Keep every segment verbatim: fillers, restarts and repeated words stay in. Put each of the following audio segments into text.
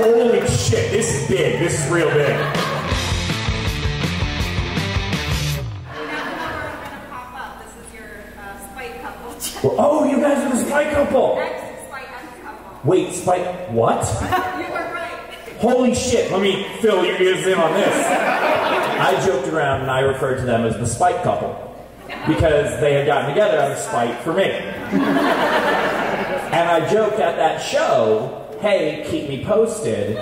Holy shit, this is big. This is real big. Well, oh, you guys are the spy couple. Ex-spy couple. Wait, spy what? You were right. Holy shit! Let me fill your ears in on this. I joked around and I referred to them as the spite couple because they had gotten together out of spite for me. And I joked at that show, "Hey, keep me posted,"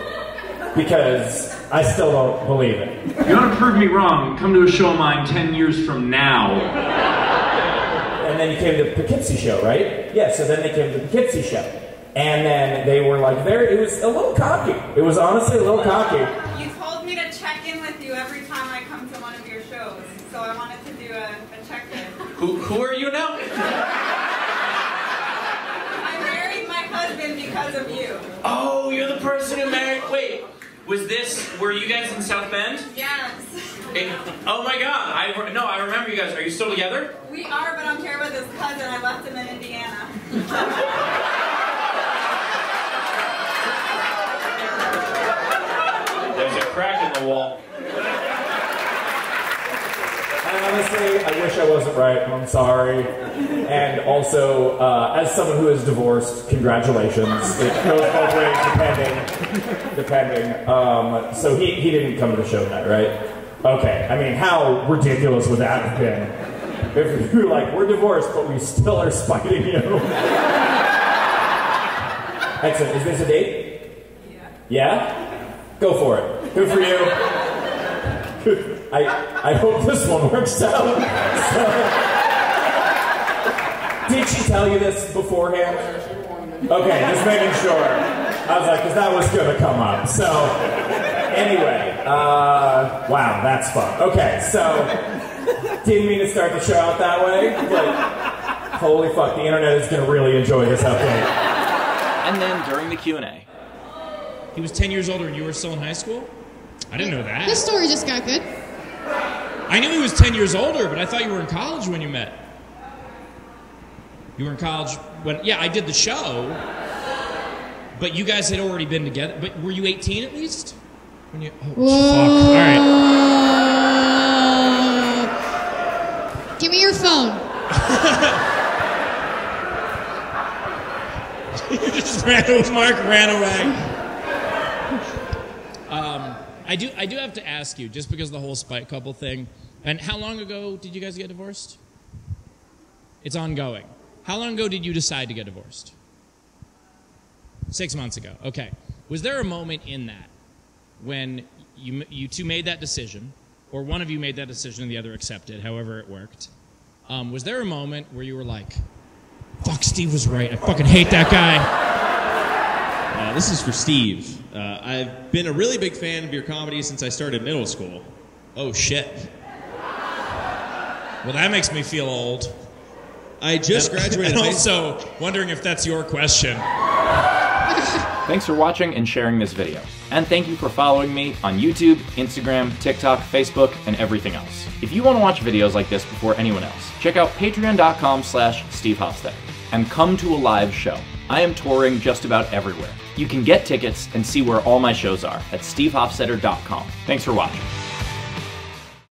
because I still don't believe it. You don't have to prove me wrong. Come to a show of mine ten years from now. And then you came to the Poughkeepsie show, right? Yeah, so then they came to the Poughkeepsie show. And then they were like, there, it was a little cocky. It was honestly a little cocky. You told me to check in with you every time I come to one of your shows. So I wanted to do a, a check-in. Who, who are you now? I married my husband because of you. Oh, you're the person who married, wait. Was this, were you guys in South Bend? Yes. It, oh my god, I, no, I remember you guys. Are you still together? We are, but I'm here with his cousin. I left him in Indiana. There's a crack in the wall. And honestly, I wish I wasn't right, I'm sorry. And also, uh, as someone who is divorced, congratulations. It goes both ways, depending. depending. Um, so he, he didn't come to the show tonight, right? Okay, I mean, how ridiculous would that have been? If you were like, we're divorced, but we still are spiting you. Excellent. Is this a date? Yeah. Yeah? Go for it. Good for you. I, I hope this one works out. So. Did she tell you this beforehand? Okay, just making sure. I was like, because that was going to come up. So, anyway. Uh, wow, that's fun. Okay, so, didn't mean to start the show out that way, but holy fuck, the internet is going to really enjoy this update. And then during the Q and A. He was ten years older and you were still in high school? I didn't know that. This story just got good. I knew he was ten years older, but I thought you were in college when you met. You were in college when, yeah, I did the show, but you guys had already been together, but were you eighteen at least? When you, oh, whoa. Fuck. All right. Give me your phone. You just ran away. Mark ran away. Um, I do. I do have to ask you, just because of the whole spite couple thing. And how long ago did you guys get divorced? It's ongoing. How long ago did you decide to get divorced? Six months ago. Okay. Was there a moment in that when you, you two made that decision, or one of you made that decision and the other accepted, however it worked, um, was there a moment where you were like, fuck, Steve was right, I fucking hate that guy? Uh, this is for Steve. Uh, I've been a really big fan of your comedy since I started middle school. Oh, shit. Well, that makes me feel old. I just and, graduated. And also, wondering if that's your question. Thanks for watching and sharing this video. And thank you for following me on YouTube, Instagram, TikTok, Facebook, and everything else. If you want to watch videos like this before anyone else, check out patreon.com slash Steve Hofstetter and come to a live show. I am touring just about everywhere. You can get tickets and see where all my shows are at steve hofstetter dot com. Thanks for watching.